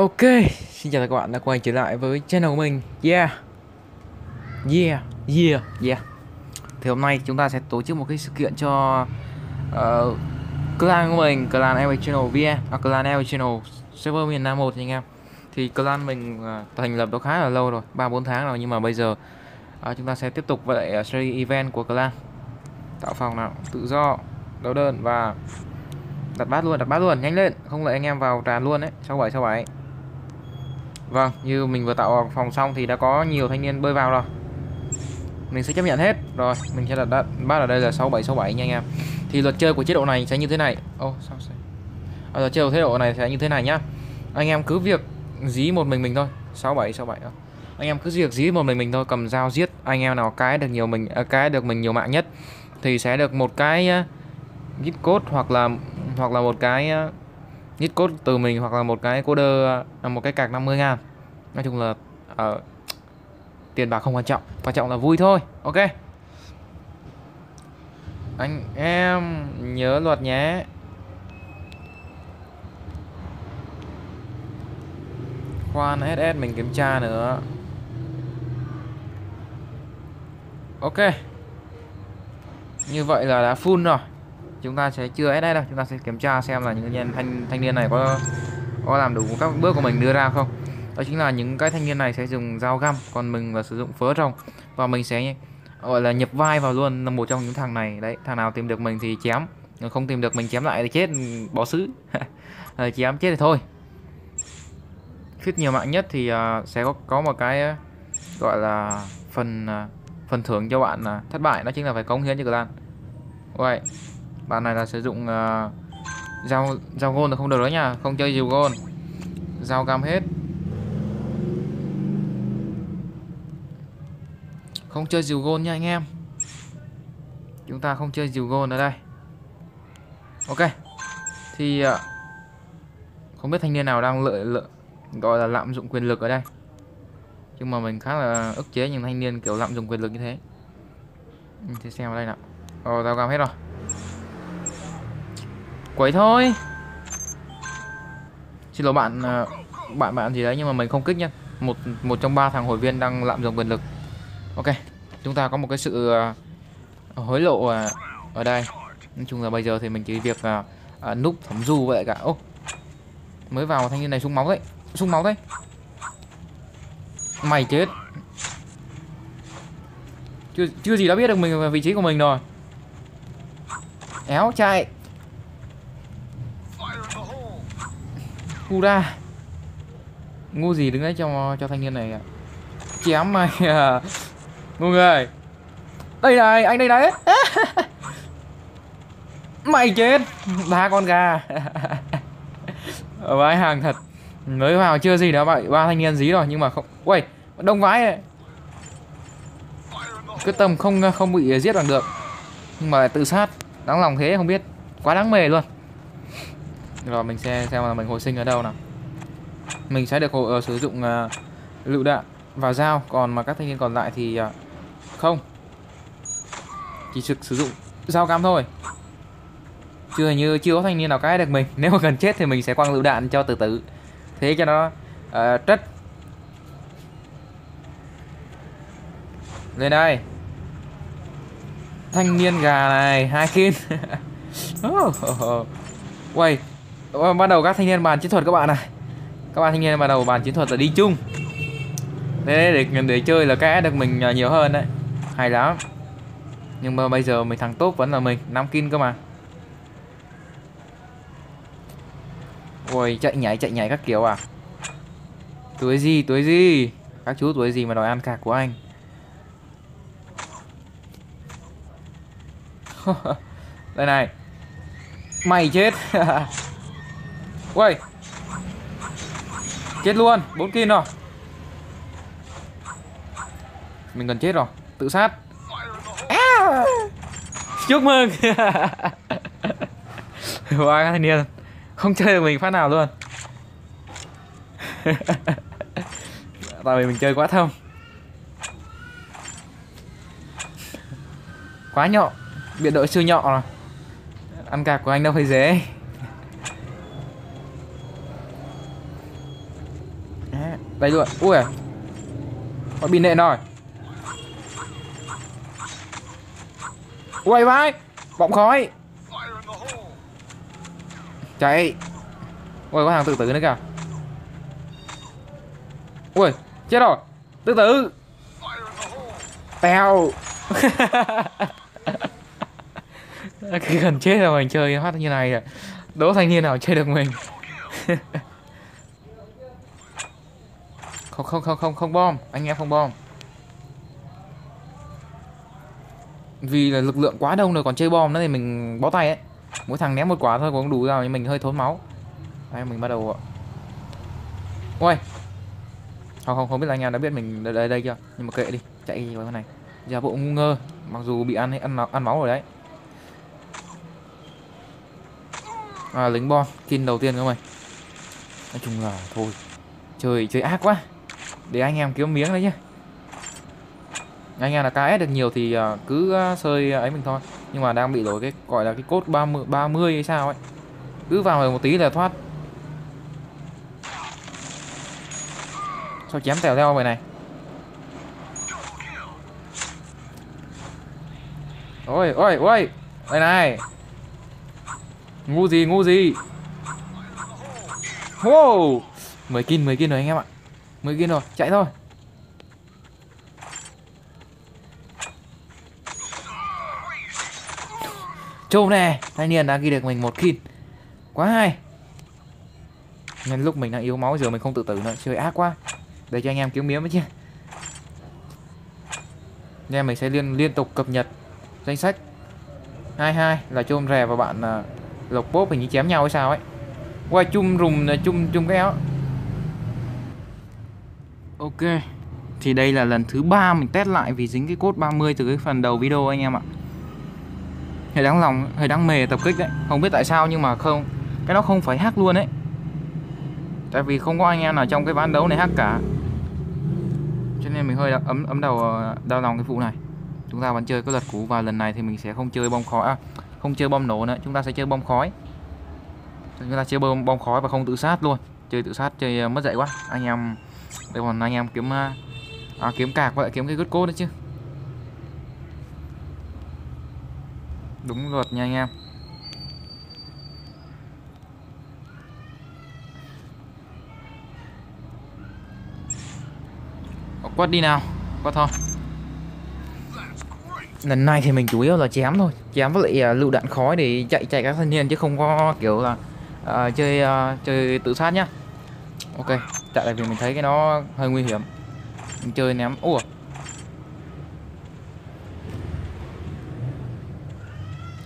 Ok, xin chào các bạn đã quay trở lại với channel của mình. Thì hôm nay chúng ta sẽ tổ chức một cái sự kiện cho clan của mình, clan F.A Channel clan F.A Channel server miền Nam 1 anh em. Thì clan mình thành lập nó khá là lâu rồi, 3-4 tháng rồi, nhưng mà bây giờ chúng ta sẽ tiếp tục với series event của clan. Tạo phòng nào, tự do, đấu đơn và đặt bát luôn, nhanh lên, không lại anh em vào tràn luôn đấy, 67. Vâng, như mình vừa tạo phòng xong thì đã có nhiều thanh niên bơi vào rồi. Mình sẽ chấp nhận hết. Rồi, mình sẽ đặt bát ở đây là 67 nha anh em. Thì luật chơi của chế độ này sẽ như thế này. Luật chơi của chế độ này sẽ như thế này nhá. Anh em cứ việc dí một mình thôi, 67. Anh em cứ việc dí một mình thôi, cầm dao giết anh em nào cái được nhiều mình nhiều mạng nhất thì sẽ được một cái gift code hoặc là một cái gift code từ mình, hoặc là một cái coder, một cái cạc 50.000. Nói chung là tiền bạc không quan trọng, quan trọng là vui thôi. Ok, anh em nhớ luật nhé. Khoan, SS mình kiểm tra nữa. Ok, như vậy là đã full rồi. Chúng ta sẽ chưa SS đâu, chúng ta sẽ kiểm tra xem là những thanh niên này có làm đủ các bước của mình đưa ra không. Đó chính là những cái thanh niên này sẽ dùng dao găm, còn mình là sử dụng phớ rồng, và mình sẽ gọi là nhập vai vào luôn, là một trong những thằng này đấy. Thằng nào tìm được mình thì chém, không tìm được mình chém lại thì chết, bỏ xứ. Chém chết thì thôi. Khuyết nhiều mạng nhất thì sẽ có một cái gọi là phần thưởng cho bạn thất bại, đó chính là phải cống hiến cho clan. Vậy bạn này là sử dụng dao gôn là không được đó nha, không chơi dìu gôn, dao găm hết, không chơi dìu gôn nha anh em. Chúng ta không chơi dìu gôn ở đây. Ok, thì không biết thanh niên nào đang gọi là lạm dụng quyền lực ở đây, nhưng mà mình khá là ức chế những thanh niên kiểu lạm dụng quyền lực như thế. Mình sẽ xem ở đây nào. Dao găm hết rồi, quấy thôi. Xin lỗi bạn gì đấy, nhưng mà mình không kích nhá. Một trong ba thằng hội viên đang lạm dụng quyền lực. Ok, chúng ta có một cái sự hối lộ ở đây. Nói chung là bây giờ thì mình chỉ việc núp thấm du vậy cả. Mới vào thanh niên này súng máu đấy, mày chết. Chưa gì đã biết được mình vị trí của mình rồi. Éo chạy. Cú ra. Ngu gì đứng đấy cho thanh niên này à? Chém mày à. Ngu người. Đây này, anh đây đấy. Mày chết. Đá con gà. Ở vãi hàng thật. Mới vào chưa gì đã vậy, ba thanh niên dí rồi, nhưng mà không. Uầy, đông vãi này. Cứ tầm không bị giết bằng được, nhưng mà lại tự sát. Đáng lòng thế không biết. Quá đáng mề luôn. Rồi mình sẽ xem là mình hồi sinh ở đâu nào. Mình sẽ được sử dụng lựu đạn và dao, còn mà các thanh niên còn lại thì không, chỉ trực sử dụng dao cam thôi. Chưa có thanh niên nào cái được mình. Nếu mà gần chết thì mình sẽ quăng lựu đạn cho tử, thế cho nó trách. Lên đây, thanh niên gà này, 2 kill. Uầy. Bắt đầu các thanh niên bàn chiến thuật các bạn này. Các bạn thanh niên bắt đầu bàn chiến thuật là đi chung. Thế để chơi là cái được mình nhiều hơn đấy. Hay lắm. Nhưng mà bây giờ mình thằng tốt vẫn là mình, 5 kill cơ mà. Ôi, chạy nhảy các kiểu à. Tuổi gì. Các chú tuổi gì mà đòi ăn cạc của anh. Đây này. Mày chết. Uầy. Chết luôn, 4 kill rồi. Mình gần chết rồi, tự sát. À. Chúc mừng. Vãi thanh niên. Không chơi được mình phát nào luôn. Tại vì mình chơi quá thông. Quá nhọ, biệt đội siêu nhọ rồi. Ăn cạc của anh đâu phải dễ. Đây luôn. Ui à, có bị nện rồi. Ui vai, bọng khói. Chạy. Ui có hàng tự tử nữa kìa. Ui chết rồi. Tự tử. Tèo. Cái gần chết rồi mình chơi hát như này. Đố thanh niên nào chơi được mình. Không bom. Anh em không bom. Vì là lực lượng quá đông rồi còn chơi bom nữa thì mình bó tay ấy. Mỗi thằng ném một quả thôi cũng đủ rồi, nhưng mình hơi thốn máu. Đây mình bắt đầu. Ôi. Không biết là anh em đã biết mình ở đây chưa. Nhưng mà kệ đi, chạy vào cái này. Giả bộ ngu ngơ, mặc dù bị ăn máu rồi đấy. À, lính bom, kill đầu tiên các mày. Nói chung là thôi. Chơi ác quá. Để anh em kiếm miếng đấy chứ. Anh em là KS được nhiều thì cứ sơi ấy mình thôi. Nhưng mà đang bị đổi cái gọi là cái cốt 30 hay sao ấy. Cứ vào rồi một tí là thoát. Sao chém tèo theo vậy này. Ôi ôi ôi. Đây này. Ngu gì ngu gì. Wow. 10 kill rồi anh em ạ. 10 kill rồi, chạy thôi. Chôm nè, thanh niên đã ghi được mình 1 kill. Quá hay. Nhân lúc mình đang yếu máu giờ mình không tự tử nữa, chơi ác quá. Để cho anh em kiếm miếng với chứ. Nên mình sẽ liên tục cập nhật danh sách. 22 là Chôm Rè và bạn Lộc Bốp hình như chém nhau hay sao ấy. Qua chung rùm là chung cái áo. Ok. Thì đây là lần thứ 3 mình test lại vì dính cái cốt 30 từ cái phần đầu video anh em ạ. Hơi đáng mề tập kích đấy. Không biết tại sao nhưng mà không. Cái đó không phải hack luôn đấy. Tại vì không có anh em nào trong cái ván đấu này hack cả. Cho nên mình hơi ấm đầu đau lòng cái vụ này. Chúng ta vẫn chơi cái luật cũ và lần này thì mình sẽ không chơi bom khói. À, không chơi bom nổ nữa, chúng ta sẽ chơi bom khói. Chúng ta chơi bom khói và không tự sát luôn. Chơi tự sát chơi mất dạy quá. Anh em đây còn anh em kiếm kiếm cạc và lại kiếm cái good code nữa chứ. Đúng luật nha anh em. Quát đi nào, quát thôi. Lần này thì mình chủ yếu là chém thôi, chém với lại lựu đạn khói để chạy các thanh niên chứ không có kiểu là chơi tự sát nhá. Ok, tại là vì mình thấy cái nó hơi nguy hiểm. Mình chơi ném. Ủa.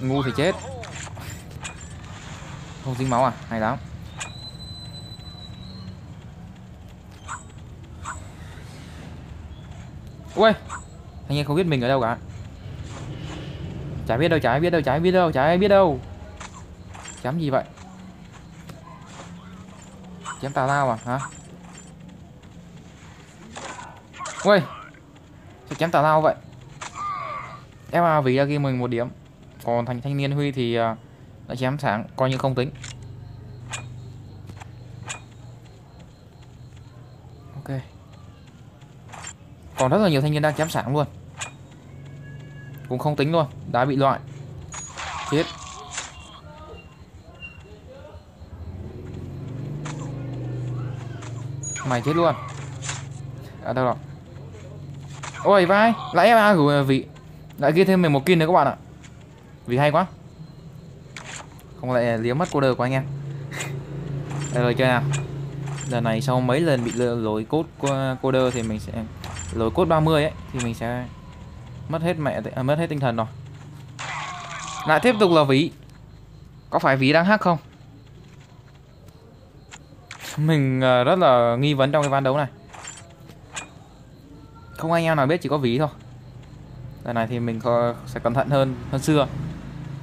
Ngu thì chết. Không dính máu à, hay lắm. Ui, anh em không biết mình ở đâu cả. Chả biết đâu. Chém gì vậy? Chém tà lao à hả? Ui, sao chém tà lao vậy? F.A vì đã ghi mình 1 điểm. Còn thành thanh niên Huy thì đã chém sáng, coi như không tính. Ok. Còn rất là nhiều thanh niên đang chém sáng luôn. Cũng không tính luôn, đã bị loại. Chết. Mày chết luôn. À đâu rồi. Ôi vai, lại F.A của vị. Lại ghi thêm mình 1 kill nữa các bạn ạ. Vì hay quá. Không lại liếm mất cô đờ của anh em. Đây rồi chơi nào. Giờ này sau mấy lần bị lỗi cốt cô đơ thì mình sẽ lỗi cốt 30 ấy thì mình sẽ mất hết tinh thần rồi. Lại tiếp tục là Ví. Có phải Ví đang hack không? Mình rất là nghi vấn trong cái ván đấu này. Không anh em nào biết, chỉ có Ví thôi. Lần này thì mình sẽ cẩn thận hơn xưa.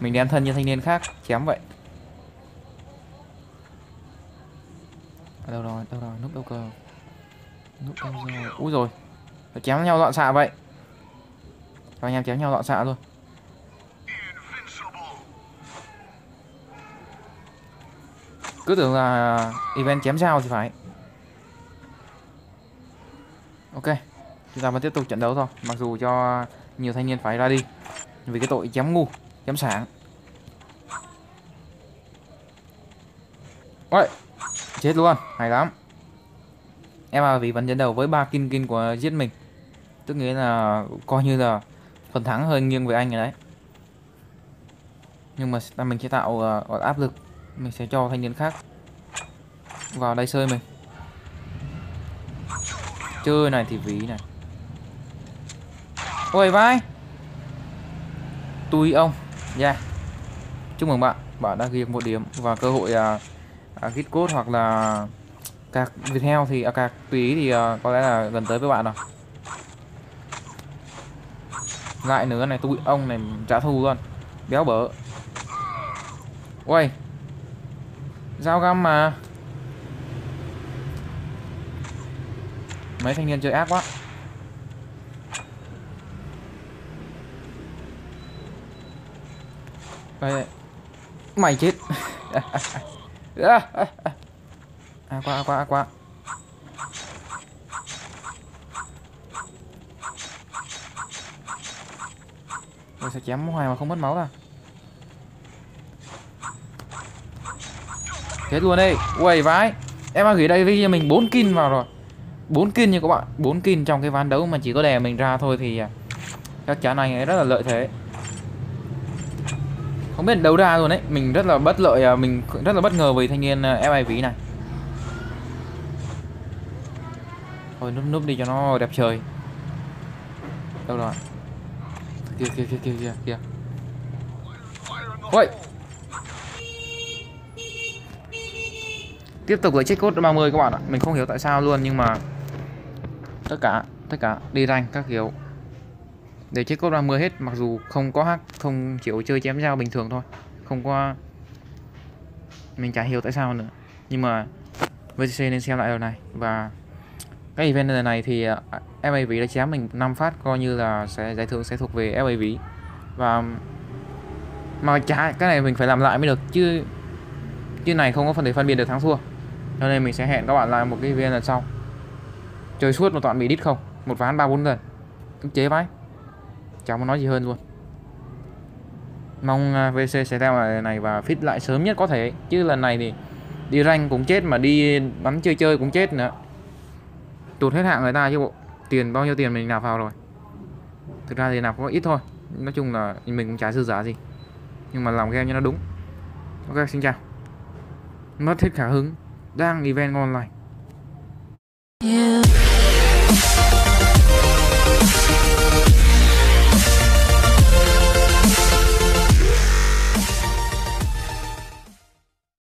Mình đem thân như thanh niên khác chém vậy. À, đâu rồi, núp đâu cờ. Núp đâu rồi. Úi rồi. Chém nhau loạn xạ vậy. Cho anh em chém nhau loạn xạ luôn. Cứ tưởng là event chém sao thì phải. Ok, chúng ta vẫn tiếp tục trận đấu thôi. Mặc dù cho nhiều thanh niên phải ra đi vì cái tội chém ngu, chém sảng. Ôi, chết luôn, hay lắm. FAV vẫn dẫn đầu với 3 kill của giết mình. Tức nghĩa là coi như là phần thắng hơi nghiêng về anh rồi đấy. Nhưng mà mình sẽ tạo áp lực. Mình sẽ cho thanh niên khác vào đây sơi mình. Chơi này thì ví này. Ôi vai. Tui ông. Yeah. Chúc mừng bạn. Bạn đã ghi được 1 điểm. Và cơ hội hit code hoặc là cạc Viettel thì cạc tùy ý thì có lẽ là gần tới với bạn rồi. Lại nữa này, tụi ông này trả thù luôn. Béo bở. Ôi. Dao găm mà. Mấy thanh niên chơi ác quá. Ê, mày chết. Quá. Tôi sẽ chém hoài mà không mất máu ra. Chết luôn đi. Uầy vãi. Em đã gửi đây với mình 4 kill vào rồi. 4 kill như các bạn, 4 kill trong cái ván đấu mà chỉ có đè mình ra thôi thì chắc chắn anh ấy rất là lợi thế. Không biết đâu ra luôn đấy, mình rất là bất lợi, mình rất là bất ngờ với thanh niên FAV này. Thôi núp đi cho nó đẹp trời. Đâu rồi? Kìa. Ôi. Tiếp tục lấy chết cốt 30 các bạn ạ. Mình không hiểu tại sao luôn nhưng mà tất cả đi rank các kiểu để chết cốt 30 hết, mặc dù không có hack, không chịu chơi chém dao bình thường thôi. Không có, mình chả hiểu tại sao nữa. Nhưng mà VTC nên xem lại điều này. Và cái event lần này thì FAV đã chém mình 5 phát, coi như là sẽ giải thưởng sẽ thuộc về FAV. Và mà chả, cái này mình phải làm lại mới được chứ này không có phần để phân biệt được thắng thua. Cho nên mình sẽ hẹn các bạn lại một cái event lần sau. Chơi suốt một toàn bị đít không, một ván 3-4 lần. Ức chế vãi. Chẳng muốn nói gì hơn luôn. Mong VC sẽ theo lại này và fit lại sớm nhất có thể. Chứ lần này thì đi rank cũng chết mà đi bắn chơi cũng chết nữa. Tụt hết hạng người ta chứ bộ. Tiền bao nhiêu tiền mình nạp vào rồi. Thực ra thì nạp có ít thôi. Nói chung là mình cũng chả dư giả gì. Nhưng mà làm game cho nó đúng. Ok, xin chào. Mất hết khả hứng. Đang event online.